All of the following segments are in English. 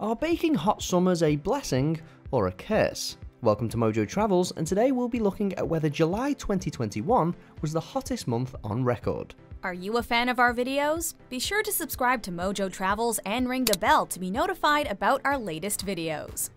Are baking hot summers a blessing or a curse? Welcome to Mojo Travels, and today we'll be looking at whether July 2021 was the hottest month on record. Are you a fan of our videos? Be sure to subscribe to Mojo Travels and ring the bell to be notified about our latest videos.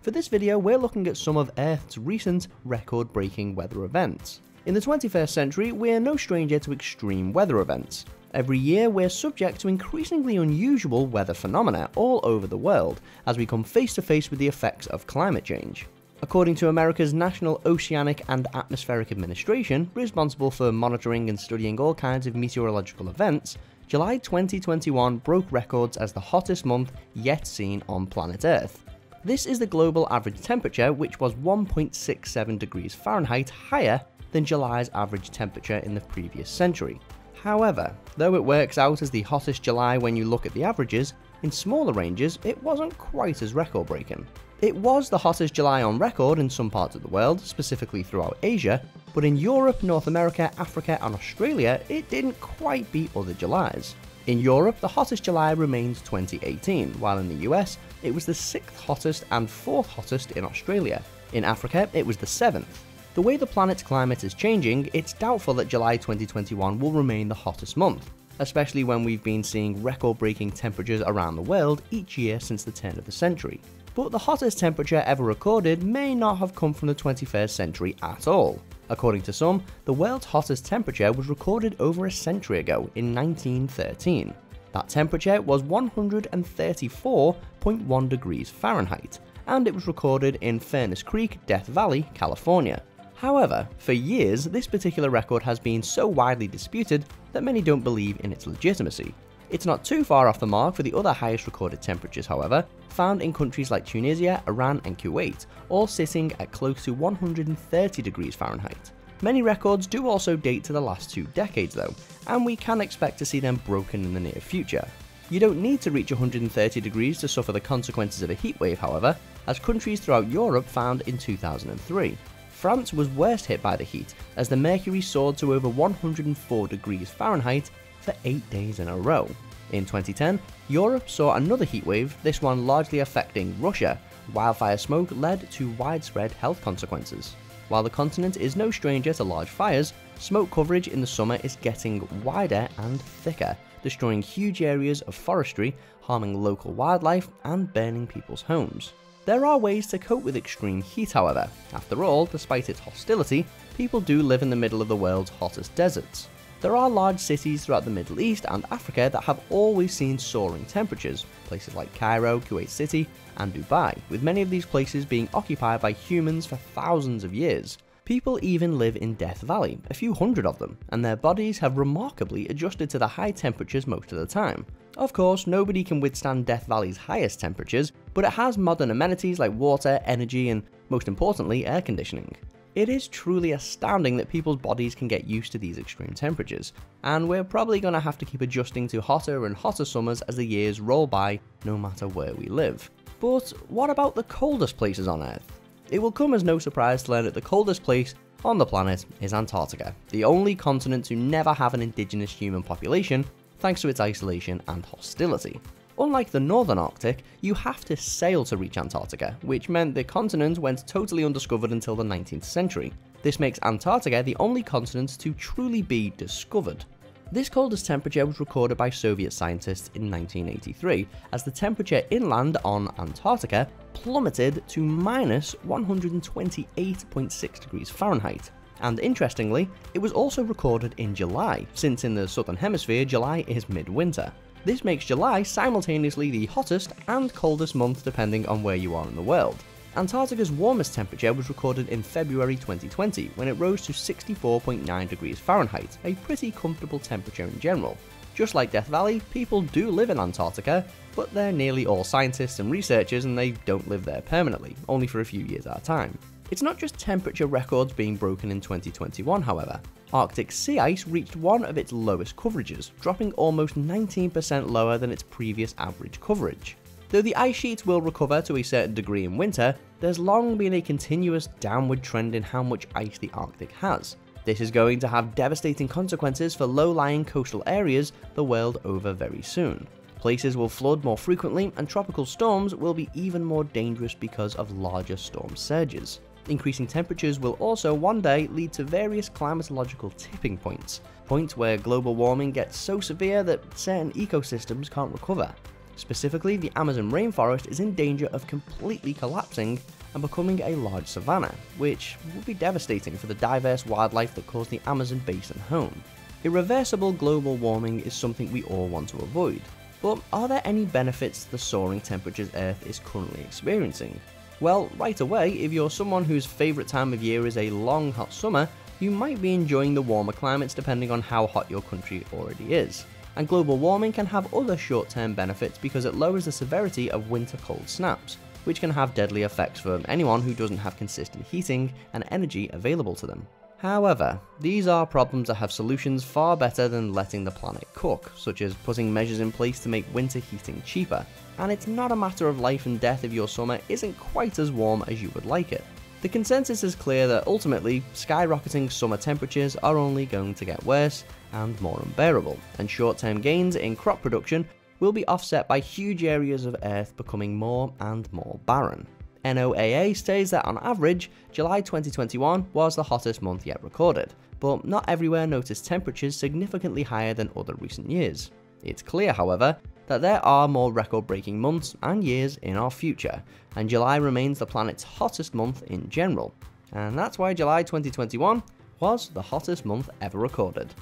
For this video, we're looking at some of Earth's recent record-breaking weather events. In the 21st century, we're no stranger to extreme weather events. Every year, we're subject to increasingly unusual weather phenomena all over the world as we come face to face with the effects of climate change. According to America's National Oceanic and Atmospheric Administration, responsible for monitoring and studying all kinds of meteorological events, July 2021 broke records as the hottest month yet seen on planet Earth. This is the global average temperature, which was 1.67 degrees Fahrenheit higher than July's average temperature in the previous century. However, though it works out as the hottest July when you look at the averages, in smaller ranges it wasn't quite as record-breaking. It was the hottest July on record in some parts of the world, specifically throughout Asia, but in Europe, North America, Africa and Australia it didn't quite beat other Julys. In Europe, the hottest July remains 2018, while in the US it was the 6th hottest and 4th hottest in Australia. In Africa it was the 7th. The way the planet's climate is changing, it's doubtful that July 2021 will remain the hottest month, especially when we've been seeing record-breaking temperatures around the world each year since the turn of the century. But the hottest temperature ever recorded may not have come from the 21st century at all. According to some, the world's hottest temperature was recorded over a century ago in 1913. That temperature was 134.1 degrees Fahrenheit, and it was recorded in Furnace Creek, Death Valley, California. However, for years, this particular record has been so widely disputed that many don't believe in its legitimacy. It's not too far off the mark for the other highest recorded temperatures, however, found in countries like Tunisia, Iran and Kuwait, all sitting at close to 130 degrees Fahrenheit. Many records do also date to the last 2 decades though, and we can expect to see them broken in the near future. You don't need to reach 130 degrees to suffer the consequences of a heatwave, however, as countries throughout Europe found in 2003. France was worst hit by the heat, as the mercury soared to over 104 degrees Fahrenheit for 8 days in a row. In 2010, Europe saw another heatwave, this one largely affecting Russia. Wildfire smoke led to widespread health consequences. While the continent is no stranger to large fires, smoke coverage in the summer is getting wider and thicker, destroying huge areas of forestry, harming local wildlife and burning people's homes. There are ways to cope with extreme heat, however. After all, despite its hostility, people do live in the middle of the world's hottest deserts. There are large cities throughout the Middle East and Africa that have always seen soaring temperatures, places like Cairo, Kuwait City, and Dubai, with many of these places being occupied by humans for thousands of years. People even live in Death Valley, a few hundred of them, and their bodies have remarkably adjusted to the high temperatures most of the time. Of course, nobody can withstand Death Valley's highest temperatures, but it has modern amenities like water, energy, and most importantly, air conditioning. It is truly astounding that people's bodies can get used to these extreme temperatures, and we're probably going to have to keep adjusting to hotter and hotter summers as the years roll by, no matter where we live. But what about the coldest places on Earth? It will come as no surprise to learn that the coldest place on the planet is Antarctica, the only continent to never have an indigenous human population thanks to its isolation and hostility. Unlike the northern Arctic, you have to sail to reach Antarctica, which meant the continent went totally undiscovered until the 19th century. This makes Antarctica the only continent to truly be discovered. This coldest temperature was recorded by Soviet scientists in 1983, as the temperature inland on Antarctica plummeted to minus 128.6 degrees Fahrenheit. And interestingly, it was also recorded in July, since in the southern hemisphere, July is midwinter. This makes July simultaneously the hottest and coldest month depending on where you are in the world. Antarctica's warmest temperature was recorded in February 2020, when it rose to 64.9 degrees Fahrenheit, a pretty comfortable temperature in general. Just like Death Valley, people do live in Antarctica, but they're nearly all scientists and researchers and they don't live there permanently, only for a few years at a time. It's not just temperature records being broken in 2021, however. Arctic sea ice reached one of its lowest coverages, dropping almost 19% lower than its previous average coverage. Though the ice sheets will recover to a certain degree in winter, there's long been a continuous downward trend in how much ice the Arctic has. This is going to have devastating consequences for low-lying coastal areas the world over very soon. Places will flood more frequently, and tropical storms will be even more dangerous because of larger storm surges. Increasing temperatures will also one day lead to various climatological tipping points, points where global warming gets so severe that certain ecosystems can't recover. Specifically, the Amazon rainforest is in danger of completely collapsing and becoming a large savanna, which would be devastating for the diverse wildlife that calls the Amazon basin home. Irreversible global warming is something we all want to avoid, but are there any benefits to the soaring temperatures Earth is currently experiencing? Well, right away, if you're someone whose favourite time of year is a long hot summer, you might be enjoying the warmer climates depending on how hot your country already is. And global warming can have other short-term benefits because it lowers the severity of winter cold snaps, which can have deadly effects for anyone who doesn't have consistent heating and energy available to them. However, these are problems that have solutions far better than letting the planet cook, such as putting measures in place to make winter heating cheaper, and it's not a matter of life and death if your summer isn't quite as warm as you would like it. The consensus is clear that ultimately, skyrocketing summer temperatures are only going to get worse and more unbearable, and short-term gains in crop production will be offset by huge areas of Earth becoming more and more barren. NOAA states that on average, July 2021 was the hottest month yet recorded, but not everywhere noticed temperatures significantly higher than other recent years. It's clear, however, that there are more record-breaking months and years in our future, and July remains the planet's hottest month in general. And that's why July 2021 was the hottest month ever recorded.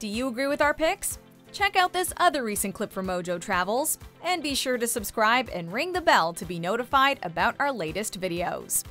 Do you agree with our picks? Check out this other recent clip from Mojo Travels, and be sure to subscribe and ring the bell to be notified about our latest videos.